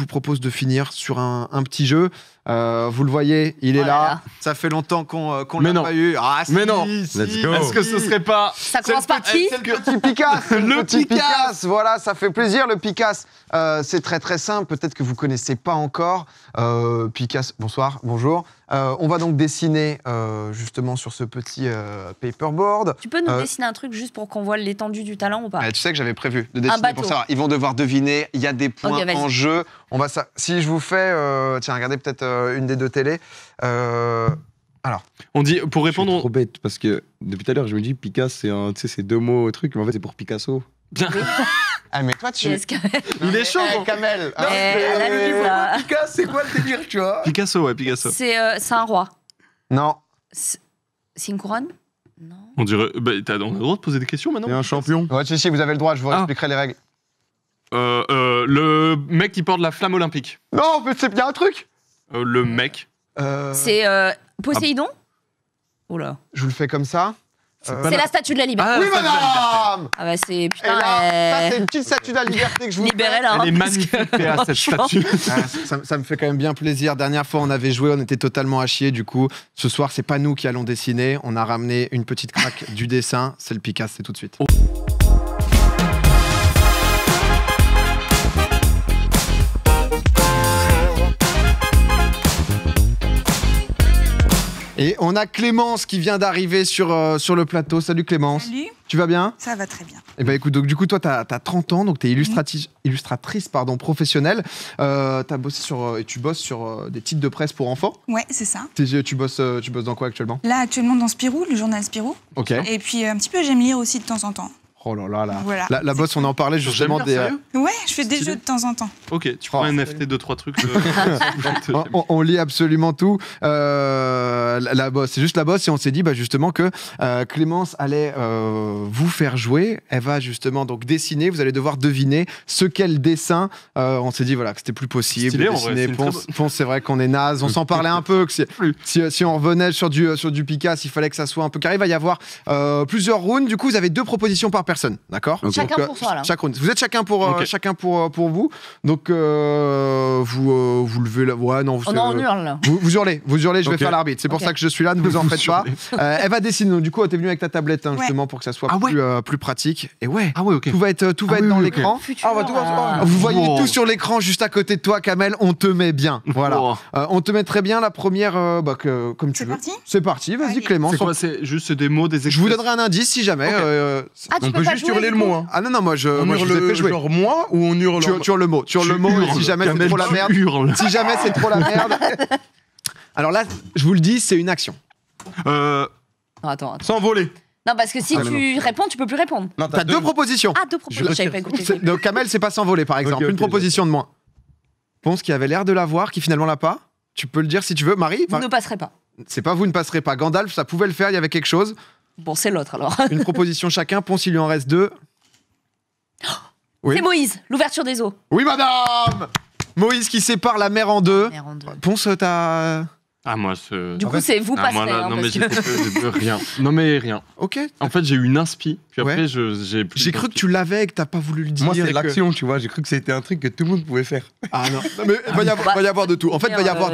je vous propose de finir sur un petit jeu. Vous le voyez, il est là. Ça fait longtemps qu'on l'a pas eu. Ah, mais non. Est-ce que ce serait pas... Ça commence par qui? C'est le petit Picasso. Le petit Picasso. Voilà, ça fait plaisir, le Picasso. C'est très très simple. Peut-être que vous connaissez pas encore. Picasso, bonsoir, bonjour. On va donc dessiner justement sur ce petit paperboard. Tu peux nous dessiner un truc juste pour qu'on voit l'étendue du talent ou pas? Tu sais que j'avais prévu de dessiner pour savoir. Ils vont devoir deviner. Il y a des points en jeu. On va ça. Si je vous fais, tiens, regardez peut-être une des deux télés. Alors, on dit pour répondre. Je suis trop bête parce que depuis tout à l'heure je me dis Picasso, c'est un, tu sais, c'est deux mots au truc, mais en fait c'est pour Picasso. Ah mais toi tu... Il est chaud Kamel. Picasso, c'est quoi le délire, tu vois? Picasso, ouais, Picasso. C'est un roi. Non. C'est une couronne? Non. On dirait... Bah, on a le droit de poser des questions maintenant. C'est un champion. Ouais, si, vous avez le droit, je vous expliquerai les règles. Le mec qui porte la flamme olympique. Non, mais c'est bien un truc. Le mec. C'est Poseidon. Oula. Je vous le fais comme ça. C'est la Statue de la Liberté. Ah, oui, madame. Ah bah c'est... Putain, ça, c'est une petite Statue de la Liberté que je vous... Libérez-la, hein, elle est magnifique, cette statue. Ça me fait quand même bien plaisir. Dernière fois, on avait joué, on était totalement à chier. Du coup, ce soir, c'est pas nous qui allons dessiner. On a ramené une petite craque du dessin. C'est le Picasso, c'est tout de suite. Oh. Et on a Clémence qui vient d'arriver sur le plateau. Salut Clémence. Salut. Tu vas bien? Ça va très bien. Et bah écoute, donc du coup, toi, t'as 30 ans, donc t'es illustratrice professionnelle. Tu bosses sur des titres de presse pour enfants. Ouais, c'est ça. Tu bosses dans quoi actuellement? Là, actuellement, dans Spirou, le journal Spirou. Ok. Et puis un petit peu, j'aime lire aussi de temps en temps. Oh là là, voilà. La bosse, on en parlait justement des... Ouais, je fais des jeux de temps en temps. Ok, tu prends un NFT, 2-3 trucs. On lit absolument tout. La bosse, c'est juste la bosse. Et on s'est dit justement que Clémence allait vous faire jouer. Elle va justement donc dessiner. Vous allez devoir deviner ce qu'elle dessin. On s'est dit voilà, que c'était plus possible. Ponce, c'est vrai qu'on est naze. On s'en parlait un peu. Si on revenait sur du Picasso, il fallait que ça soit un peu carré. Il va y avoir plusieurs rounds. Du coup, vous avez deux propositions par personne, d'accord? Okay. Chacun pour soi, là. Vous êtes chacun pour, chacun pour vous. Donc, vous levez la voix. Non, on hurle, là. Vous hurlez, je vais faire l'arbitre. C'est pour ça que je suis là, ne vous en faites pas. Elle va dessiner. Donc, du coup, t'es venu avec ta tablette, hein, justement, pour que ça soit plus pratique. Et ouais, tout va être, dans l'écran. Vous voyez tout sur l'écran, juste à côté de toi, Kamel. On te met bien. Voilà. On te met très bien. La première, comme tu veux. C'est parti. Vas-y, Clémence. C'est quoi? C'est juste des mots, des expressions? Je vous donnerai un indice si jamais. On peut juste hurler le mot. Hein. Ah non, non, moi, je vous ai fait jouer. Genre moi ou on hurle? Tu hurles le mot. Et si jamais c'est trop la merde. Si jamais c'est trop la merde. Alors là, je vous le dis, c'est une action. Attends. S'envoler. Non, parce que si tu réponds, tu peux plus répondre. Non, t'as deux propositions. Ah, deux propositions. J'avais pas écouté. Donc Kamel, c'est pas s'envoler, par exemple. Une proposition de moins. Ponce qui avait l'air de l'avoir, qui finalement l'a pas. Tu peux le dire si tu veux. Marie? Vous ne passerez pas. C'est pas vous ne passerez pas. Gandalf, ça pouvait le faire, il y avait quelque chose. Bon, c'est l'autre, alors. Une proposition chacun. Ponce, il lui en reste deux. Oui. C'est Moïse, l'ouverture des eaux. Oui, madame. Moïse qui sépare la mer en deux. Ponce, t'as... Ah, moi, c'est... Du coup, c'est vous passerez. Non, mais rien. Non, mais rien. Ok. En fait, j'ai eu une inspi. Puis après, j'ai cru que tu l'avais et que t'as pas voulu le dire. Moi, c'est l'action, tu vois. J'ai cru que c'était un truc que tout le monde pouvait faire. Ah non. Mais va y avoir de tout. En fait, il va y avoir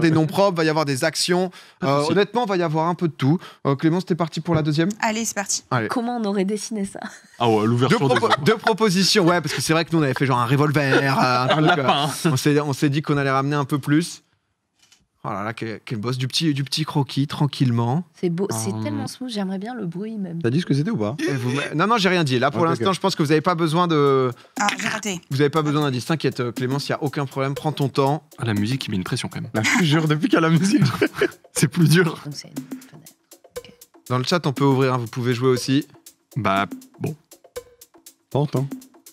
des noms propres, va y avoir des actions. Honnêtement, il va y avoir un peu de tout. Clémence, t'es parti pour la deuxième? Allez, c'est parti. Comment on aurait dessiné ça? Ah ouais, l'ouverture des... Deux propositions, ouais, parce que c'est vrai que nous, on avait fait genre un revolver, un lapin. On s'est dit qu'on allait ramener un peu plus. Oh là là, quel boss, du petit croquis, tranquillement. C'est beau, c'est tellement smooth, j'aimerais bien le bruit même. T'as dit ce que c'était ou pas? Non, j'ai rien dit. Là, pour l'instant, je pense que vous n'avez pas besoin de... Ah, j'ai raté. Vous n'avez pas besoin d'indice. T'inquiète, Clémence, il n'y a aucun problème, prends ton temps. Ah, la musique, il met une pression quand même. Là, je jure, depuis qu'il y a la musique, c'est plus dur. Donc, c'est une fenêtre. Okay. Dans le chat, on peut ouvrir, hein, vous pouvez jouer aussi. Bah, bon. T'entends?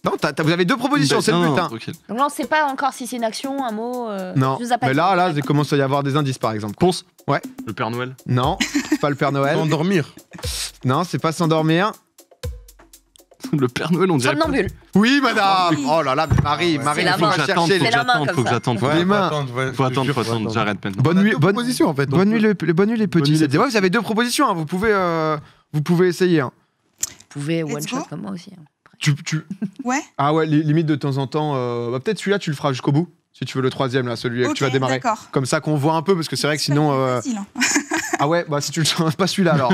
Non, vous avez deux propositions, c'est le putain. Donc là, on sait pas encore si c'est une action, un mot. Non, mais là, il commence à y avoir des indices, par exemple. Ponce. Ouais. Le Père Noël. Non, c'est pas le Père Noël. S'endormir. Non, c'est pas s'endormir. Le Père Noël, on dirait. Somnambule. Oui, madame. Oh là là, Marie, il faut que j'attende. Faut que j'attende. Faut attendre. J'arrête maintenant. Bonne nuit. Bonne proposition, en fait. Bonne nuit, les petits. Vous avez deux propositions. Vous pouvez essayer. Vous pouvez one shot comme moi aussi. Ouais. Ah ouais, limite de temps en temps. Bah peut-être celui-là, tu le feras jusqu'au bout. Si tu veux le troisième, là, celui que tu vas démarrer. Comme ça qu'on voit un peu, parce que c'est vrai que sinon... Ah ouais, bah si tu le sens, pas celui-là alors.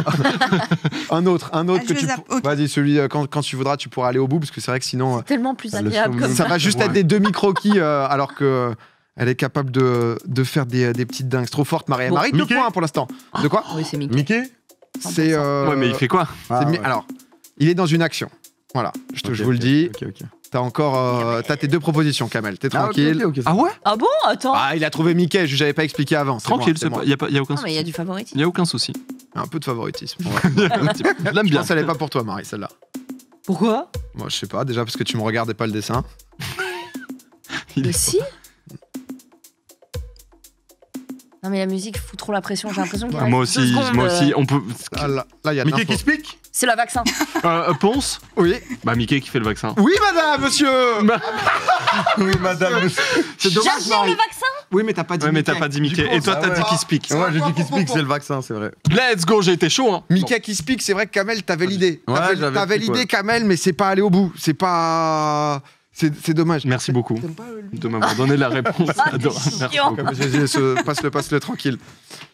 un autre que tu... Vas-y, celui, quand tu voudras, tu pourras aller au bout, parce que c'est vrai que sinon... C'est tellement plus agréable comme ça. Ça va juste être des demi-croquis, alors que... Elle est capable de faire des petites dingues. Trop forte, Marie. Bon, Marie, 2 points pour l'instant. De quoi? Oui, c'est Mickey. Mickey, c'est... Ouais, mais il fait quoi? Alors, il est dans une action. Voilà, je vous le dis. Ok, ok. T'as encore tes 2 propositions, Kamel. T'es tranquille. Okay. Ah ouais? Ah bon? Attends. Ah, il a trouvé Mickey, je n'avais pas expliqué avant. Tranquille, il n'y a aucun souci. Il y a du favoritisme. Il n'y a aucun souci. Un peu de favoritisme. Ouais. Je l'aime bien. Ça n'est pas pour toi, Marie, celle-là. Pourquoi? Moi, je sais pas. Déjà, parce que tu me regardais pas le dessin. Mais si? Non, mais la musique fout trop la pression. J'ai l'impression qu'il y a... Moi aussi, on peut... Ah, là, y a Mickey qui explique? C'est le vaccin. Ponce? Oui. Bah, Mickey qui fait le vaccin. Oui, madame, monsieur. Oui, madame. C'est dommage. J'assure le vaccin. Oui, mais t'as pas dit Mickey. Et toi, t'as dit qui speak. Ouais, j'ai dit qui speak, c'est le vaccin, c'est vrai. Let's go, j'ai été chaud. Hein. Mickey qui speak, c'est vrai que Kamel, t'avais l'idée. T'avais l'idée, Kamel, mais c'est pas allé au bout. C'est pas... C'est dommage. Merci beaucoup de m'avoir donné la réponse. Passe-le tranquille.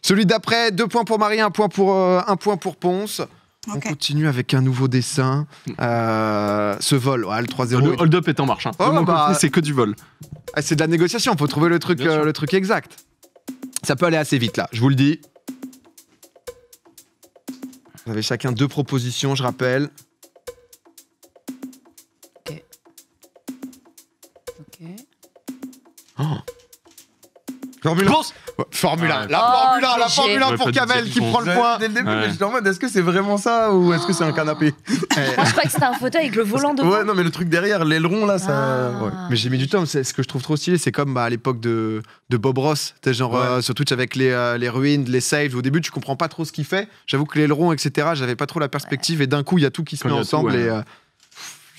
Celui d'après, 2 points pour Marie, 1 point pour Ponce. Okay. On continue avec un nouveau dessin. Ce vol, ouais, le 3-0. Le hold-up est en marche. Hein. Oh, bah, c'est que du vol. C'est de la négociation, il faut trouver le truc exact. Ça peut aller assez vite, là, je vous le dis. Vous avez chacun 2 propositions, je rappelle. Ok. Ok. Oh. Formule 1. La Formule 1 pour Kamel qui prend le point. Dès le début, mais j'étais en mode, est-ce que c'est vraiment ça ou est-ce que c'est un canapé? Moi, je crois que c'était un fauteuil avec le volant devant. Ouais, non, mais le truc derrière, l'aileron là, ça. Ouais. Mais j'ai mis du temps. Ce que je trouve trop stylé, c'est comme à l'époque de Bob Ross, t'es genre sur Twitch avec les ruins, les saves. Au début, tu comprends pas trop ce qu'il fait. J'avoue que l'aileron, etc. J'avais pas trop la perspective et d'un coup, il y a tout qui se met ensemble et.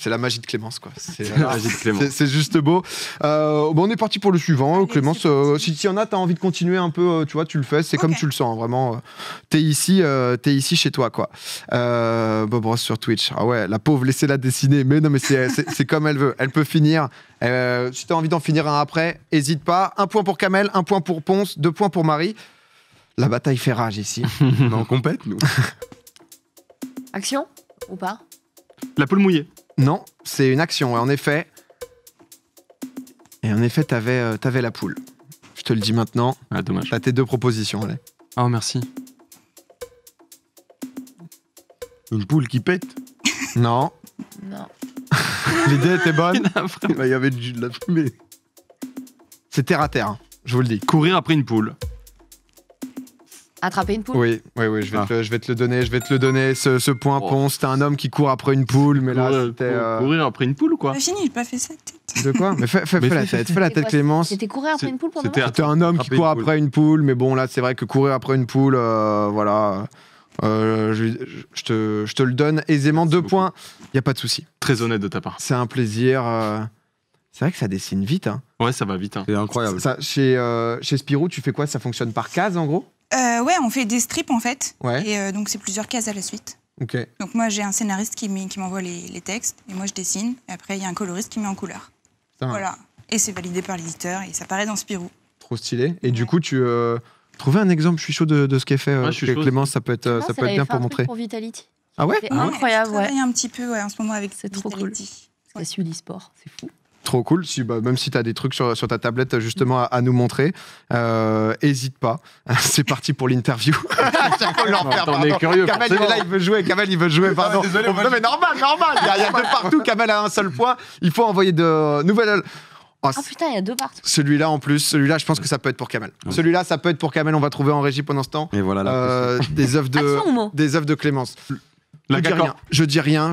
C'est la magie de Clémence, quoi. C'est la magie de Clémence. C'est juste beau. Bon, on est parti pour le suivant. Clémence, si y en a, t'as envie de continuer un peu, tu vois, tu le fais. C'est comme tu le sens, vraiment. T'es ici chez toi, quoi. Bob Ross sur Twitch. Ah ouais, la pauvre, laissez-la dessiner. Mais non, mais c'est comme elle veut. Elle peut finir. Si t'as envie d'en finir un après, hésite pas. 1 point pour Kamel, 1 point pour Ponce, 2 points pour Marie. La bataille fait rage ici. On est en compète, nous. Action ou pas? La poule mouillée. Non, c'est une action, ouais, en effet. Et en effet, t'avais la poule. Je te le dis maintenant. Ah, dommage. T'as tes 2 propositions, allez. Oh, merci. Une poule qui pète? Non. Non. L'idée était bonne. Il y avait de la fumée. C'est terre à terre, hein, je vous le dis. Courir après une poule. Attraper une poule? Oui, je vais te le donner, ce point, Ponce. T'es un homme qui court après une poule, mais là, c'était... Courir après une poule, quoi. J'ai fini, j'ai pas fait ça, peut-être. De quoi? Mais fais la tête, Clémence. C'était courir après une poule pour nous? C'était un homme qui court après une poule, mais bon, là, c'est vrai que courir après une poule, voilà... je te le donne aisément, 2 points. Y a pas de souci. Très honnête de ta part. C'est un plaisir... C'est vrai que ça dessine vite, hein. Ouais, ça va vite, hein. C'est incroyable. Chez Spirou, tu fais quoi? Ça fonctionne par case, en gros? Ouais, on fait des strips en fait, et donc c'est plusieurs cases à la suite. Okay. Donc moi j'ai un scénariste qui m'envoie les textes, et moi je dessine, et après il y a un coloriste qui met en couleur. Voilà, et c'est validé par l'éditeur, et ça paraît dans Spirou. Trop stylé, et du coup tu... Trouvez un exemple, je suis chaud de ce qu'est fait Clémence, ça peut être, ça peut être bien pour montrer. Pour Vitality. Ah ouais? C'est incroyable, ouais. Je travaille un petit peu en ce moment avec Vitality. C'est trop cool. C'est sur l'e-sport, c'est fou. Trop cool, même si tu as des trucs sur ta tablette justement à nous montrer, hésite pas. C'est parti pour l'interview. On est curieux. Kamel est là, il veut jouer. Pardon. Désolé, non mais normal. Il y a 2 partout. Kamel a 1 seul point. Il faut envoyer de nouvelles. Ah putain, il y a 2 partout. Celui-là en plus, je pense que ça peut être pour Kamel. Ouais. Celui-là, ça peut être pour Kamel. On va trouver en régie pendant ce temps. Et voilà. Des œuvres de Clémence. Je dis rien,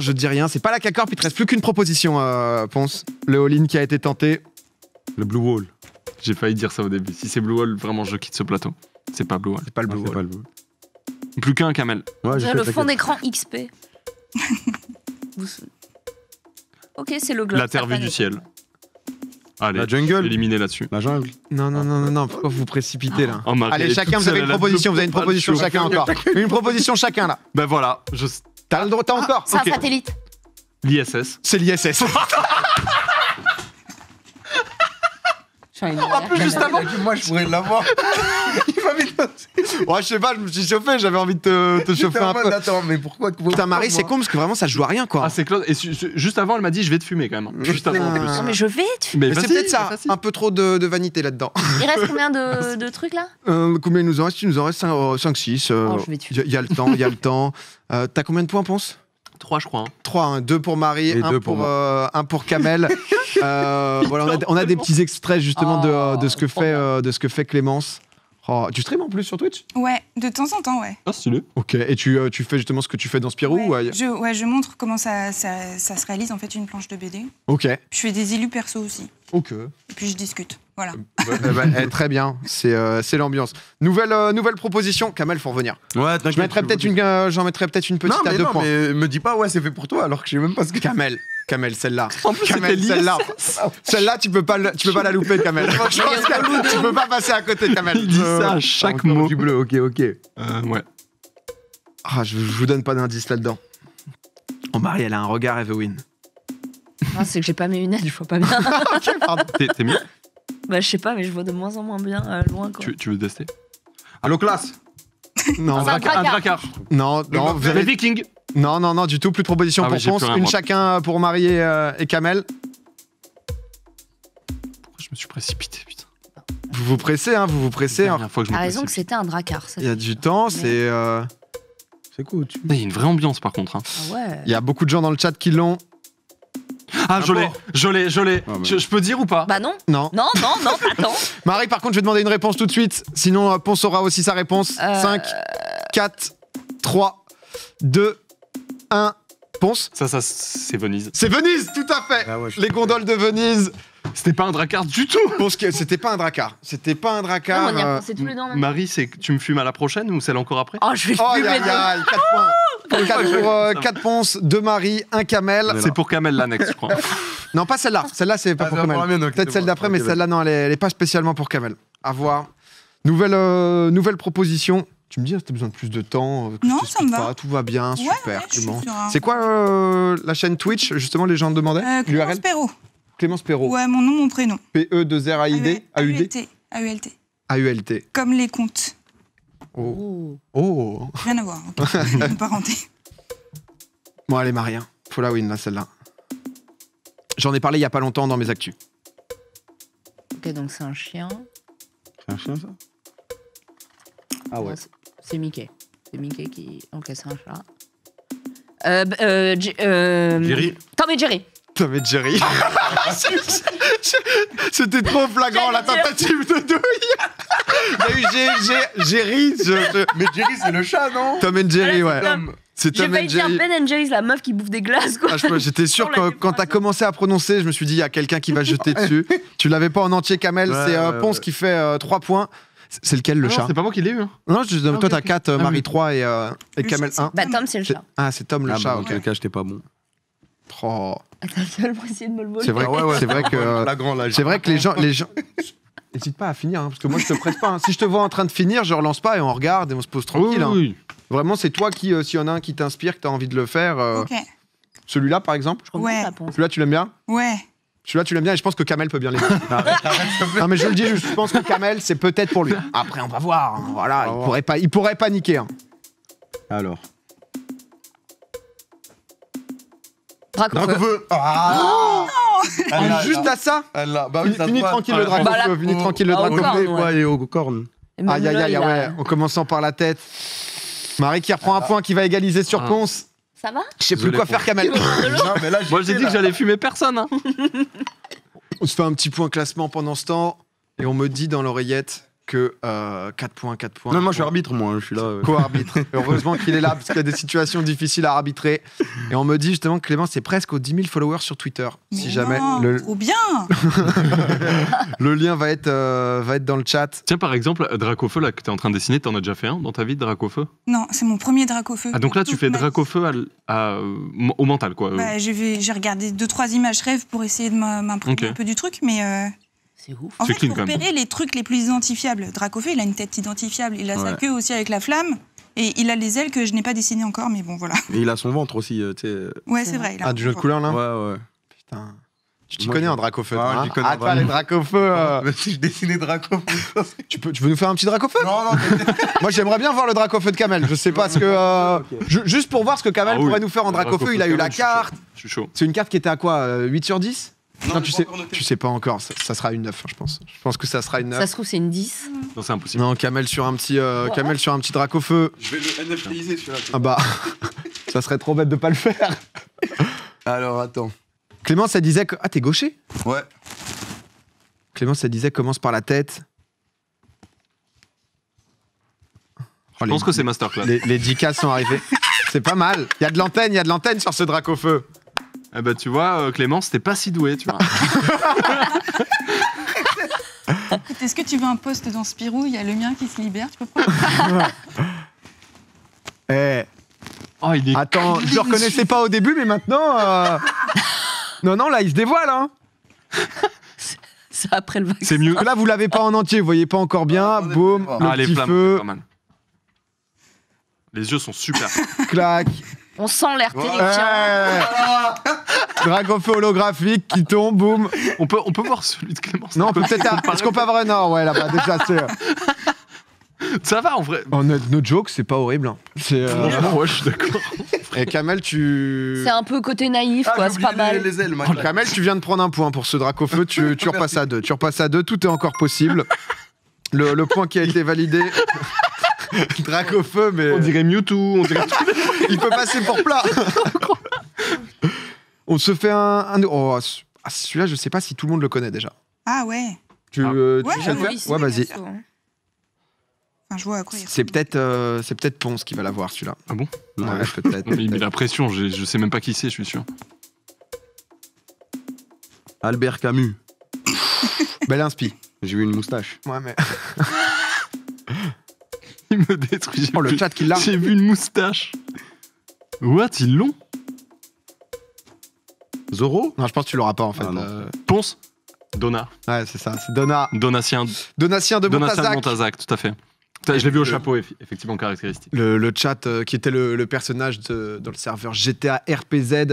c'est pas la K-Corp, il te reste plus qu'une proposition, Ponce. Le all-in qui a été tenté. Le Blue Wall. J'ai failli dire ça au début. Si c'est Blue Wall, vraiment, je quitte ce plateau. C'est pas Blue Wall. C'est pas le Blue Wall. Plus qu'un, Kamel. Ouais, le fond d'écran XP. Ok, c'est le globe. La terre vue du ciel. Allez, la jungle. Éliminer là-dessus. La jungle. Non, pourquoi vous précipitez là? Allez, chacun, vous avez une proposition, chacun encore. Une proposition chacun là. Ben voilà, T'as encore? C'est un satellite. L'ISS. C'est l'ISS. En plus, juste avant, moi je pourrais l'avoir. Il m'a mis de... Ouais, je sais pas, je me suis chauffé, j'avais envie de te chauffer un peu. Attends, mais pourquoi putain, Marie, c'est con parce que vraiment ça joue à rien quoi. Ah, c'est clair. Et juste avant, elle m'a dit je vais te fumer quand même. Juste avant. Non, mais je vais te fumer. Mais c'est peut-être ça, un peu trop de vanité là-dedans. Il reste combien de trucs là? Combien il nous en reste? Il nous en reste 5-6. Il y a le temps, il y a le temps. T'as combien de points, Ponce? 3 je crois. 3, 2 pour Marie, 1 pour Kamel. Voilà, on a des petits extraits justement de ce que fait Clémence. Oh, tu stream en plus sur Twitch? Ouais, de temps en temps, ouais. Ah, stylé. Ok, et tu fais justement ce que tu fais dans Spirou? Ouais, je montre comment ça se réalise en fait une planche de BD. Ok. Je fais des élus perso aussi. Ok. Et puis je discute, voilà. Très bien, c'est l'ambiance. Nouvelle proposition, Kamel, faut revenir. Ouais, j'en mettrai peut-être une petite à 2 points. Mais me dis pas, ouais, c'est fait pour toi, alors que je sais même pas ce que... Kamel, celle-là. Kamel, celle-là. Celle-là, tu peux pas la louper, Kamel. Je pense que tu peux pas passer à côté, Kamel. Il dit ça à chaque mot. Du bleu, ok. Ouais. Ah, je vous donne pas d'indice là-dedans. Oh, Marie, elle a un regard, elle veut win. Non, c'est que j'ai pas mes lunettes, je vois pas bien. Ok, pardon. T'es mieux? Bah, je sais pas, mais je vois de moins en moins bien loin, quoi. Tu veux tester? Allo, classe? Non, un dracard. Non, vous avez... Les Vikings. Non, du tout. Plus de propositions pour Ponce. Une chacun pour Marie et Kamel. Pourquoi je me suis précipité, putain. Vous vous pressez, hein, vous vous pressez. Hein. T'as raison que c'était un dracard. Il y a du temps, c'est... C'est cool. Il y a une vraie ambiance, par contre. Hein. Ah ouais. Il y a beaucoup de gens dans le chat qui l'ont. Ah, je l'ai. Ah, bah. Je peux dire ou pas? Bah non. Non, attends. Marie, par contre, je vais demander une réponse tout de suite. Sinon, Ponce aura aussi sa réponse. 5, 4, 3, 2... 1, Ponce. Ça, c'est Venise. C'est Venise, tout à fait. Ah ouais, les gondoles de Venise. C'était pas un dracard du tout. C'était pas un dracard. C'était pas un dracard. Non, on y a pensé tous les deux. Marie, tu me fumes à la prochaine ou celle encore après? Oh, je vais fumer. 4 Ponce, 2 Marie, 1 Kamel. C'est pour Kamel l'annexe, je crois. Non, pas celle-là. Celle-là, c'est pas pour Kamel. Peut-être celle d'après, mais celle-là, non, elle est pas spécialement pour Kamel. À voir. Nouvelle proposition. Tu me dis, t'as besoin de plus de temps? Non, ça me va. Tout va bien, ouais, super. Ouais, c'est quoi la chaîne Twitch? Justement, les gens me demandaient. Clémence Perrault. Clémence Perrault. Ouais, mon nom, mon prénom. P-E-2-R-A-I-D. A-U-T. A-U-L-T. A-U-L-T. Comme les contes. Oh. Rien à voir. Okay. Parenté. Bon, allez, Marie, hein. Faut la win, là, celle-là. J'en ai parlé il y a pas longtemps dans mes actus. Ok, donc c'est un chien. C'est un chien, ça? Ah ouais. C'est Mickey. C'est Mickey qui encaisse un chat. Jerry. Tom et Jerry. Tom et Jerry. C'était trop flagrant la tentative de douille. Il y a eu Jerry. Mais Jerry, c'est le chat, non? Tom et Jerry, ouais. C'est Tom et Jerry. J'ai failli dire Ben and Jerry's, la meuf qui bouffe des glaces, quoi. Ah, j'étais sûr que quand t'as commencé à prononcer, je me suis dit, il y a quelqu'un qui va jeter dessus. Tu l'avais pas en entier, Kamel. Ouais, c'est Ponce qui fait 3 points. C'est lequel le chat? C'est pas moi qui l'ai eu. Non, toi t'as 4, Marie 3 et Kamel 1. Bah Tom c'est le chat. Ah c'est Tom le chat, ok. Dans le cas j'étais pas bon. Oh. T'as seul pour essayer de me le voler. C'est vrai, c'est vrai que les gens n'hésite pas à finir parce que moi je te presse pas. Si je te vois en train de finir, je relance pas et on regarde et on se pose tranquille. Vraiment c'est toi qui, s'il y en a un qui t'inspire, que t'as envie de le faire. Celui-là par exemple. Ouais. Celui-là tu l'aimes bien? Ouais. Celui-là, tu l'aimes bien et je pense que Kamel peut bien l'aider. Non, mais je le dis, je pense que Kamel, c'est peut-être pour lui. Après, on va voir. Hein, voilà, il pourrait paniquer. Hein. Alors. Dracaufeu. Ah non, elle juste à ça. Finis tranquille le Dracaufeu. Finis tranquille le Dracaufeu. Et aux cornes. Aïe, aïe, aïe, ouais. En commençant par la tête. Marie qui reprend un point, qui va égaliser sur Ponce. Ça va? Je sais plus quoi faire, Kamel. Moi, j'ai dit que j'allais fumer personne. Hein. On se fait un petit point classement pendant ce temps et on me dit dans l'oreillette que 4 points. Non, moi, je suis arbitre, moi. Je suis là. Co-arbitre. Heureusement qu'il est là parce qu'il y a des situations difficiles à arbitrer. Et on me dit justement que Clément, c'est presque aux 10 000 followers sur Twitter. Mais si jamais. Trop bien. Le lien va être dans le chat. Tiens, par exemple, Dracaufeu, là, que tu es en train de dessiner, t'en as déjà fait un dans ta vie, Dracaufeu? Non, c'est mon premier Dracaufeu. Ah, donc là, tu fais Dracaufeu au mental, quoi. Bah, j'ai regardé 2-3 images rêves pour essayer de m'imprégner un peu du truc, mais. C'est ouf. En fait, il faut repérer les trucs les plus identifiables. Dracaufeu, il a une tête identifiable. Il a sa queue aussi avec la flamme. Et il a les ailes que je n'ai pas dessinées encore, mais bon, voilà. Et il a son ventre aussi, tu sais. Ouais, c'est vrai. Ah, du jeu de couleurs, là ? Ouais, ouais. Putain. Tu t'y connais un Dracaufeu, toi, hein ? Ah, toi, les Dracaufeu... Si je dessinais Dracaufeu... tu veux nous faire un petit Dracaufeu ? Non, non. Moi, j'aimerais bien voir le Dracaufeu de Kamel. Je sais pas ce que... Juste pour voir ce que Kamel pourrait nous faire en Dracaufeu. Il a eu la carte. Je suis chaud. C'est une carte qui était à quoi, 8 sur 10 ? Non, tu sais pas encore, ça sera une 9, je pense. Je pense que ça sera une 9. Ça se trouve, c'est une 10. Non, c'est impossible. Non, Kamel sur un petit, Kamel sur un petit Dracaufeu. Je vais le NFTiser celui-là. Ah bah, ça serait trop bête de pas le faire. Alors, attends. Clémence, elle disait que... Ah, t'es gaucher ? Ouais. Clémence, elle disait commence par la tête. Je pense que c'est masterclass. Les 10K sont arrivés. C'est pas mal. Il y a de l'antenne, il y a de l'antenne sur ce Dracaufeu. Eh ben, tu vois, Clémence, t'es pas si douée, tu vois. Est-ce que tu veux un poste dans Spirou ? Il y a le mien qui se libère, tu peux prendre. Eh. Oh, il est... Attends, je le reconnaissais pas au début, mais maintenant... Non, non, là, il se dévoile, hein. C'est après le vaccin. C'est mieux. Là, vous l'avez pas en entier, vous voyez pas encore bien. Boum, le petit feu. Les yeux sont super. Clac. On sent l'air terrifiant. Dracaufeu holographique qui tombe, boum. On peut voir celui de Clémence. Non, peut-être. Est-ce qu'on peut avoir un or ? Ouais, là-bas, déjà, c'est. Ça va en vrai. Oh, notre joke, c'est pas horrible. Hein. C'est. Ouais, je suis d'accord. Et Kamel, tu. C'est un peu côté naïf, quoi, c'est pas mal. Les ailes, Kamel, tu viens de prendre un point pour ce Dracaufeu, tu repasses à 2. Tu repasses à 2, tout est encore possible. Le point qui a été validé. Dracaufeu, mais. On dirait Mewtwo, on dirait tout. Il peut passer pour plat. On se fait un... Oh, celui-là, je sais pas si tout le monde le connaît déjà. Ah ouais. Tu sais le faire ? Ouais, vas-y. Enfin, je vois à quoi il... c'est peut-être Ponce qui va l'avoir, celui-là. Ah bon ? Ouais, peut-être. Il met la pression, je sais même pas qui c'est, je suis sûr. Albert Camus. Belle inspi. J'ai eu une moustache. Ouais, mais... Il me détruit. Oh, le chat qui l'a. J'ai vu une moustache. What, ils l'ont ? Zorro ? Non, je pense que tu l'auras pas en fait. Ah, Ponce ? Dona. Ouais, c'est ça, c'est Dona. Donatien de Montazac. Donatien de Montazac, tout à fait. Je l'ai vu au chapeau, effectivement, caractéristique. Le chat qui était le personnage dans le serveur GTA RPZ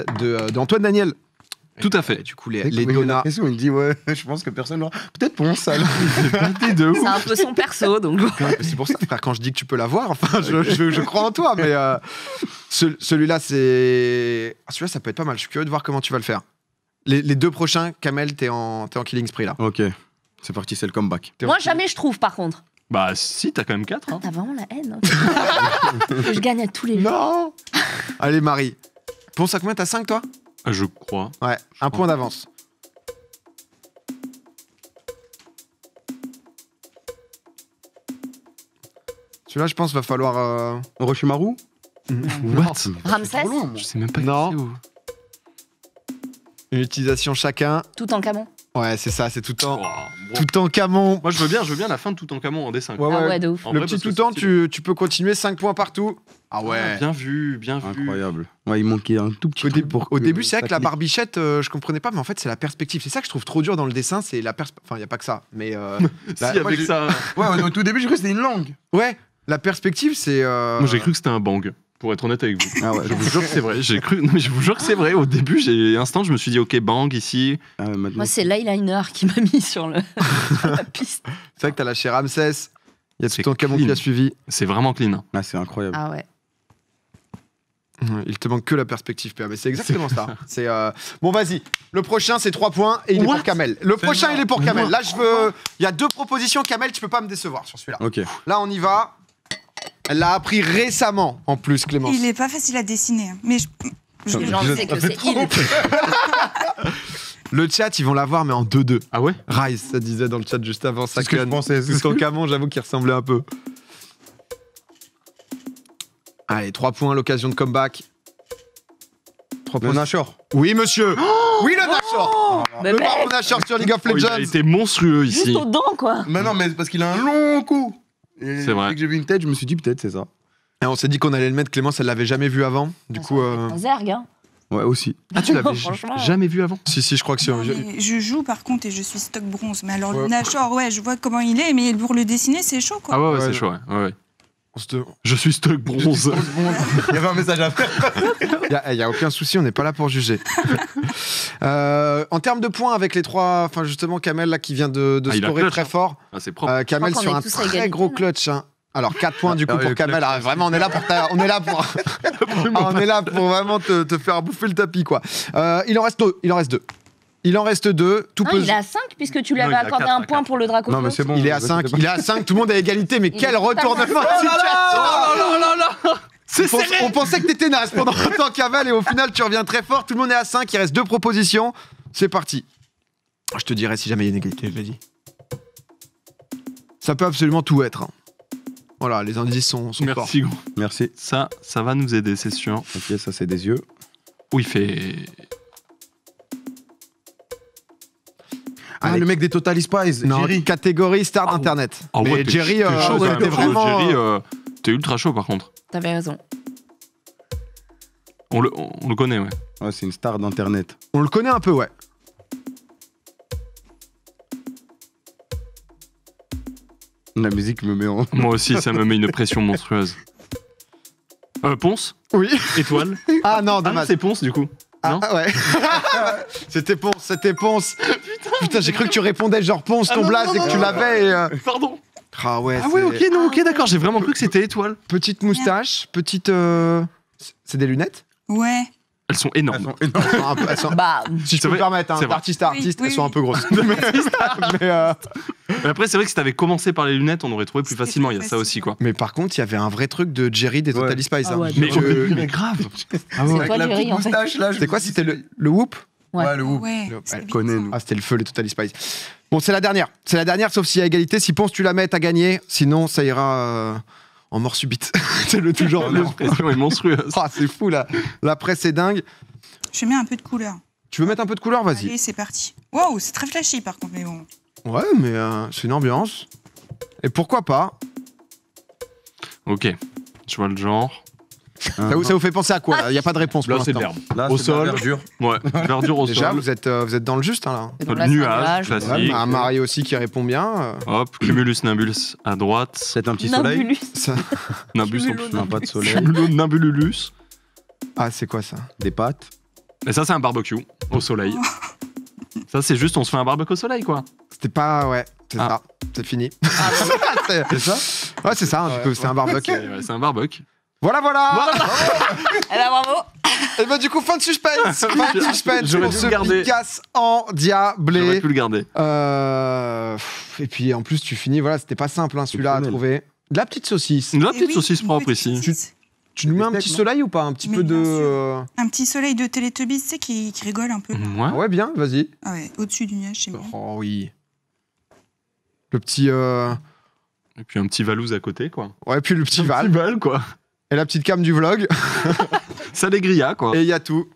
d'Antoine Daniel. Tout à fait. Et du coup, les Dona. Qu'est-ce qu'on me dit ? Ouais, je pense que personne l'aura. Peut-être Ponce, ça. C'est un peu son perso, donc. C'est pour ça, frère, quand je dis que tu peux l'avoir, enfin, je crois en toi, mais. Celui-là, c'est... Ah, celui-là, ça peut être pas mal. Je suis curieux de voir comment tu vas le faire. Les deux prochains, Kamel, t'es en killing spree, là. Ok. C'est parti, c'est le comeback. Moi, jamais je trouve, par contre. Bah, si, t'as quand même 4. Hein. T'as vraiment la haine. Je gagne à tous les jeux. Non. Allez, Marie. Ponce à combien ? T'as 5, toi ? Je crois. Ouais, un point d'avance. Celui-là, je pense, va falloir... Orochimaru ? What ? Ramsès ? Je sais même pas. Non. Où. Une utilisation chacun. Tout en camon. Ouais, c'est ça, c'est tout en. Wow, wow. Tout en camon. Moi, je veux bien la fin de tout en camon en dessin. Ouais, ouais. Ah ouais, de ouf. Le vrai, petit tout en, tu peux continuer 5 points partout. Ah ouais. Ah, bien vu, bien vu. Incroyable. Ouais, il manquait un tout petit peu. Au début, c'est vrai que la barbichette, je comprenais pas, mais en fait, c'est la perspective. C'est ça que je trouve trop dur dans le dessin, c'est la perspective. Enfin, il y a pas que ça, mais. Si, avec ça. Ouais, au tout début, j'ai cru que c'était une langue. Ouais, la perspective, c'est. Moi, j'ai cru que c'était un bang. Pour être honnête avec vous, ah ouais. Je vous jure que c'est vrai. J'ai cru, non, mais je vous jure que c'est vrai. Au début, j'ai instant, je me suis dit, ok, bang ici. Moi, c'est l'eyeliner qui m'a mis sur sur la piste. C'est vrai que t'as lâché Ramsès. Il y a tout ton camon qui a suivi. C'est vraiment clean. Ah, c'est incroyable. Ah ouais. Il te manque que la perspective PA, mais c'est exactement ça. C'est bon, vas-y. Le prochain, c'est 3 points et il est pour Kamel. Le prochain, il est pour Kamel. Là, je veux. Il y a 2 propositions, Kamel. Tu peux pas me décevoir sur celui-là. Ok. Là, on y va. Elle l'a appris récemment, en plus, Clémence. Il n'est pas facile à dessiner, mais je sais que c'est il. Le chat, ils vont l'avoir, mais en 2-2. Ah ouais ? Rise, ça disait dans le chat juste avant. C'est ce que je pensais. Tout son camon, j'avoue qu'il ressemblait un peu. Allez, 3 points, l'occasion de comeback. 3 points. Le Nashor. Oui, monsieur. Oui, le Nashor. Le baron Nashor sur League of Legends. Il a été monstrueux ici. Juste aux dents, quoi. Mais non, mais parce qu'il a un long cou. C'est vrai. Dès que j'ai vu une tête, je me suis dit peut-être c'est ça. Et on s'est dit qu'on allait le mettre. Clémence, elle l'avait jamais vu avant. Du coup. Un zerg, hein. Ouais, aussi. Ah, tu l'avais jamais vu avant ? Si, si, je crois que c'est. Je joue par contre et je suis stock bronze. Mais alors, le Nashor, ouais, je vois comment il est, mais pour le dessiner, c'est chaud, quoi. Ah ouais, ouais, c'est chaud, ouais. Je suis stuck bronze. Il y avait un message à faire. Il n'y a aucun souci, on n'est pas là pour juger. En termes de points avec les trois, enfin justement Kamel là, qui vient de scorer très fort. Ah, Kamel sur un très gros clutch. Hein. Alors 4 points du coup pour Kamel. Ah, vraiment, on est là pour, on est là pour vraiment te faire bouffer le tapis quoi. Il en reste 2. Il en reste 2. Tout non, il est à 5 puisque tu l'avais accordé un point pour le Dracaufeu. Non, mais c'est bon. Il est à 5. Il est à 5. Tout le monde est à égalité. Mais quel retour de force! On pensait que t'étais naze pendant un temps, Kamel, et au final, tu reviens très fort. Tout le monde est à 5. Il reste 2 propositions. C'est parti. Je te dirai si jamais il y a une égalité, je l'ai dit. Ça peut absolument tout être. Hein. Voilà, les indices sont forts. Merci, gros. Merci. Ça va nous aider, c'est sûr. Ok, ça, c'est des yeux. Où il fait. Ah, allez. Le mec des Totally Spies, non, Jerry. Catégorie star d'internet. Oh, mais ouais, Jerry, t'es vraiment... T'es ultra chaud par contre. T'avais raison. On le connaît, ouais. Ouais, c'est une star d'internet. On le connaît un peu, ouais. La musique me met en... Moi aussi, ça me met une pression monstrueuse. Ponce. Oui. Étoile. Ah non, dommage. Ah, c'est Ponce du coup. Ah, non ouais. C'était Ponce, c'était Ponce. Putain, j'ai cru que tu répondais genre Ponce, ton blase et que tu l'avais. Pardon. Ah ouais. Ah ouais, ok, non, ok, d'accord. J'ai vraiment cru que c'était Étoile. Petite moustache, petite. C'est des lunettes. Ouais. Elles sont énormes. Bah, si je peux me permettre, d'artiste à artiste, elles sont un peu grosses. Mais après, c'est vrai que si t'avais commencé par les lunettes, on aurait trouvé plus facilement. Il y a ça aussi, quoi. Mais par contre, il y avait un vrai truc de Jerry des Totally Spies. Mais grave. C'est quoi, Jerry, en fait? C'était quoi? C'était le Whoop. Ouais, le Whoop. Elle connaît, nous. Ah, c'était le feu, les Totally Spies. Bon, c'est la dernière. C'est la dernière, sauf s'il y a égalité. Si Ponce, tu la mets, t'as gagné. Sinon, ça ira... en mort subite. C'est le toujours. La pression est monstrueuse. Oh, c'est fou, là. La presse est dingue. Je mets un peu de couleur. Tu veux mettre un peu de couleur? Vas-y. Allez, c'est parti. Waouh, c'est très flashy par contre, mais bon. Ouais, mais c'est une ambiance. Et pourquoi pas? Ok, je vois le genre. Ça vous fait penser à quoi? Il n'y a pas de réponse. Là, c'est l'herbe. Au sol. Verdure. Ouais, verdure au sol. Déjà, vous êtes dans le juste, hein, là. Là, nuage, classique. Ouais, un Marie aussi qui répond bien. Hop, cumulus nimbus à droite. C'est un petit soleil. Ça... nimbus, non, pas de soleil. Nimbululus. Ah, c'est quoi ça? Des pâtes. Et ça, c'est un barbecue au soleil. Ça, c'est juste, on se fait un barbecue au soleil, quoi. C'était pas, ouais. C'est ça. C'est fini. C'est ça? Ouais, c'est ça. C'est un barbecue. C'est un barbecue. Voilà, voilà. Eh ben bravo. Et ben du coup, fin de suspense. Fin de suspense. J'aurais dû le garder. Picasso endiablé. J'aurais pu le garder. Et puis en plus, tu finis. Voilà, c'était pas simple, hein, celui-là à trouver. De la petite saucisse. De la petite saucisse propre ici. Tu nous mets un petit soleil ou pas? Un petit peu de... Un petit soleil de Teletubbies, tu sais, qui rigole un peu. Ouais, bien, vas-y. Ah ouais, au-dessus du nuage, c'est bien. Oh oui. Le petit... Et puis un petit Valouz à côté, quoi. Ouais, puis le petit Val. Le petit Val, quoi. Et la petite cam du vlog. Ça les grilla, quoi. Et il y a tout.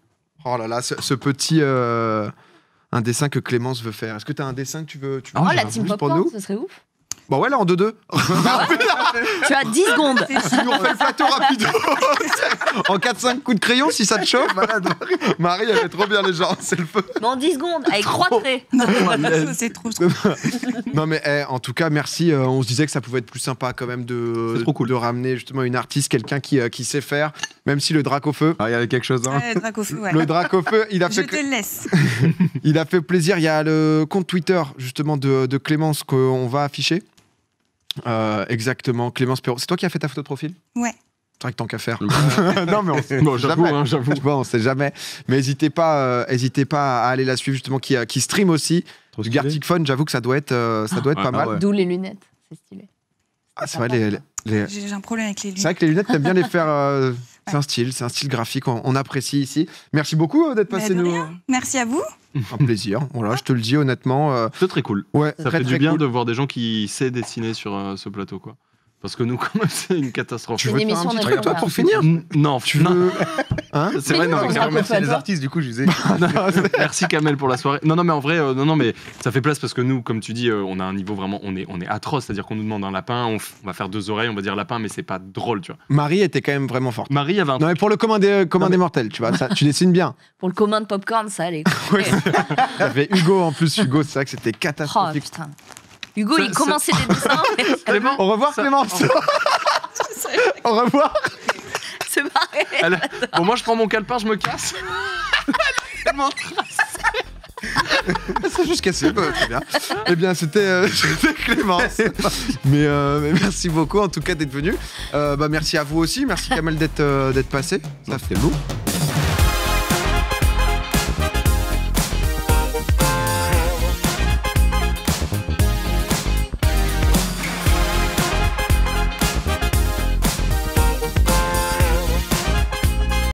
Oh là là, ce petit... un dessin que Clémence veut faire. Est-ce que t'as un dessin que tu veux oh, la team popcorn, ce serait ouf. Bon, ouais, là, en 2-2. Tu as 10 secondes. Sinon, on fait le plateau rapido. En 4-5 coups de crayon, si ça te chauffe. Marie, elle fait trop bien les gens. C'est le feu. Mais en 10 secondes, avec 3 traits. C'est trop. Non, mais hey, en tout cas, merci. On se disait que ça pouvait être plus sympa quand même de, cool. De ramener justement une artiste, quelqu'un qui sait faire, même si le Dracaufeu. Ah, il y avait quelque chose. Hein. Dracaufeu, ouais. Le Dracaufeu, il a fait. Je te laisse. Il a fait plaisir. Il y a le compte Twitter, justement, de Clémence qu'on va afficher. Exactement, Clémence Perrault. C'est toi qui as fait ta photo de profil? Ouais. C'est vrai que tant qu'à faire. Non, mais on sait jamais. Hein, on sait jamais. Mais n'hésitez pas, à aller la suivre, justement, qui stream aussi. Du Garticphone, j'avoue que ça doit être, pas mal. Ouais. D'où les lunettes, c'est stylé. Ah, c'est vrai, j'ai un problème avec les lunettes. C'est vrai que les lunettes, t'aimes bien les faire. C'est un style, graphique, on apprécie ici. Merci beaucoup d'être passé nous. Merci à vous. Un plaisir, voilà, je te le dis honnêtement. C'est très cool. Ouais, ça fait du bien de voir des gens qui savent dessiner sur ce plateau, quoi. Parce que nous, quand même, c'est une catastrophe. Tu veux faire un petit truc, toi, pour finir? Non, tu veux... Hein? C'est vrai, non, mais remercier les artistes, du coup, je disais... Merci, Kamel, pour la soirée. Non, non, mais en vrai, mais ça fait place parce que nous, comme tu dis, on a un niveau vraiment... On est atroce, c'est-à-dire qu'on nous demande un lapin, on va faire 2 oreilles, on va dire lapin, mais c'est pas drôle, tu vois. Marie était quand même vraiment forte. Marie avait un... Non, mais pour le commun des mortels, tu vois, tu dessines bien. Pour le commun de popcorn, ça allait. Il y avait Hugo, en plus. Hugo, c'est vrai que c'était catastrophique. Hugo, il commençait des dessins. Au revoir, Clémence. Au revoir. C'est pareil. Elle... Bon, moi je prends mon calepin, je me casse. C'est juste cassé, bah, très bien. Eh bien, c'était Clémence. Mais merci beaucoup en tout cas d'être venu. Bah, merci à vous aussi, merci Kamel d'être passé. Ça fait lourd.